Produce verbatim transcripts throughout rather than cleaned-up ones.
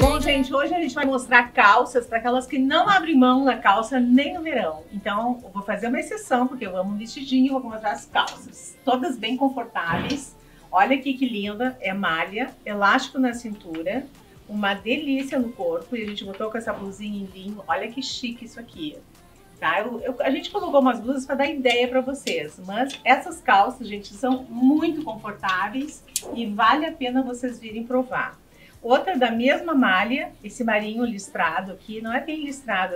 Bom, gente, hoje a gente vai mostrar calças para aquelas que não abrem mão da calça nem no verão. Então, eu vou fazer uma exceção, porque eu amo um vestidinho e vou mostrar as calças. Todas bem confortáveis. Olha aqui que linda, é malha, elástico na cintura, uma delícia no corpo. E a gente botou com essa blusinha em linho, olha que chique isso aqui. Tá? Eu, eu, a gente colocou umas blusas para dar ideia para vocês, mas essas calças, gente, são muito confortáveis e vale a pena vocês virem provar. Outra da mesma malha, esse marinho listrado aqui, não é bem listrado,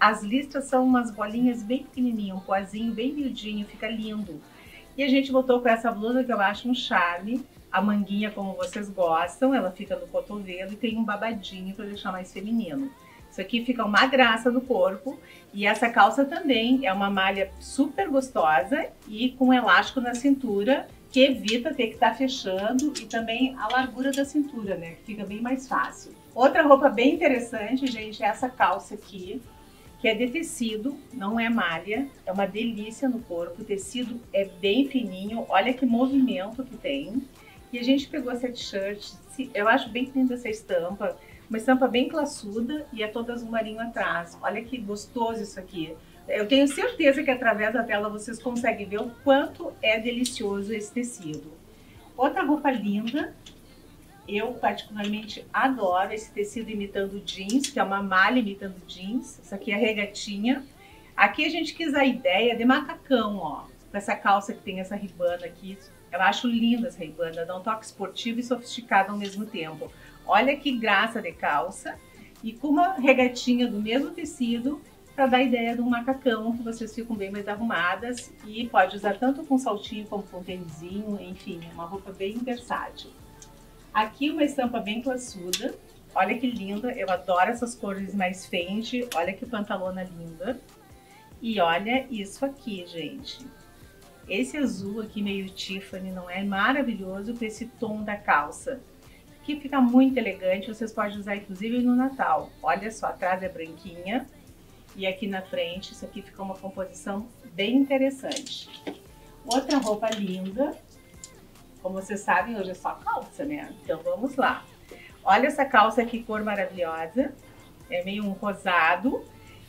as listras são umas bolinhas bem pequenininhas, um pozinho bem miudinho, fica lindo. E a gente botou com essa blusa que eu acho um charme, a manguinha como vocês gostam, ela fica no cotovelo e tem um babadinho para deixar mais feminino. Isso aqui fica uma graça no corpo e essa calça também é uma malha super gostosa e com elástico na cintura que evita ter que estar fechando e também a largura da cintura, né? Que fica bem mais fácil. Outra roupa bem interessante, gente, é essa calça aqui, que é de tecido, não é malha, é uma delícia no corpo, o tecido é bem fininho, olha que movimento que tem. E a gente pegou essa t-shirt, eu acho bem linda essa estampa, uma estampa bem classuda e é toda azul marinho atrás, olha que gostoso isso aqui. Eu tenho certeza que através da tela vocês conseguem ver o quanto é delicioso esse tecido. Outra roupa linda, eu particularmente adoro esse tecido imitando jeans, que é uma malha imitando jeans. Essa aqui é a regatinha. Aqui a gente quis a ideia de macacão, ó. Com essa calça que tem essa ribana aqui. Eu acho linda essa ribana, dá um toque esportivo e sofisticado ao mesmo tempo. Olha que graça de calça. E com uma regatinha do mesmo tecido, para dar a ideia de um macacão, que vocês ficam bem mais arrumadas e pode usar tanto com saltinho como com tênisinho, enfim, é uma roupa bem versátil. Aqui uma estampa bem classuda, olha que linda, eu adoro essas cores mais fenty, olha que pantalona linda. E olha isso aqui, gente. Esse azul aqui meio Tiffany, não é? Maravilhoso com esse tom da calça, que fica muito elegante, vocês podem usar inclusive no Natal. Olha só, atrás é branquinha. E aqui na frente, isso aqui ficou uma composição bem interessante. Outra roupa linda. Como vocês sabem, hoje é só calça, né? Então vamos lá. Olha essa calça aqui, cor maravilhosa. É meio um rosado.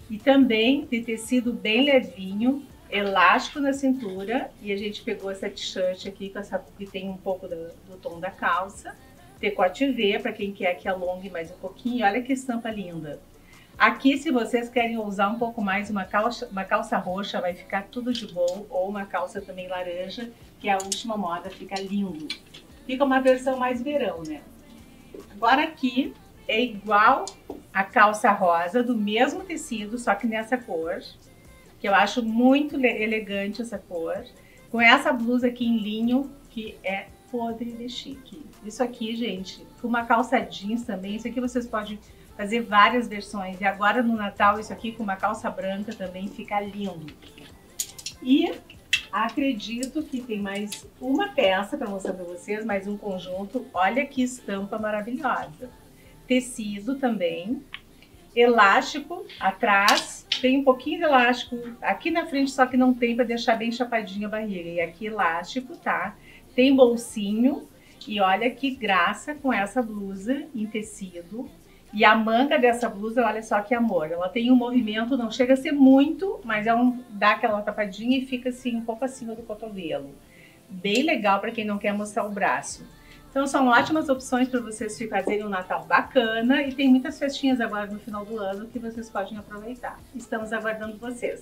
E também de tecido bem levinho, elástico na cintura. E a gente pegou essa t-shirt aqui, com essa, que tem um pouco do, do tom da calça. Decote V, para quem quer que alongue mais um pouquinho. Olha que estampa linda. Aqui, se vocês querem usar um pouco mais uma calça, uma calça roxa, vai ficar tudo de bom, ou uma calça também laranja, que é a última moda, fica lindo. Fica uma versão mais verão, né? Agora aqui é igual a calça rosa, do mesmo tecido, só que nessa cor, que eu acho muito elegante essa cor, com essa blusa aqui em linho, que é podre de chique. Isso aqui, gente, com uma calça jeans também, isso aqui vocês podem fazer várias versões. E agora no Natal, isso aqui com uma calça branca também fica lindo. E acredito que tem mais uma peça para mostrar para vocês, mais um conjunto. Olha que estampa maravilhosa. Tecido também. Elástico atrás. Tem um pouquinho de elástico aqui na frente, só que não tem para deixar bem chapadinha a barriga. E aqui elástico, tá? Tem bolsinho. E olha que graça com essa blusa em tecido. E a manga dessa blusa, olha só que amor, ela tem um movimento, não chega a ser muito, mas é um, dá aquela tapadinha e fica assim, um pouco acima do cotovelo. Bem legal para quem não quer mostrar o braço. Então são ótimas opções para vocês fazerem um Natal bacana e tem muitas festinhas agora no final do ano que vocês podem aproveitar. Estamos aguardando vocês.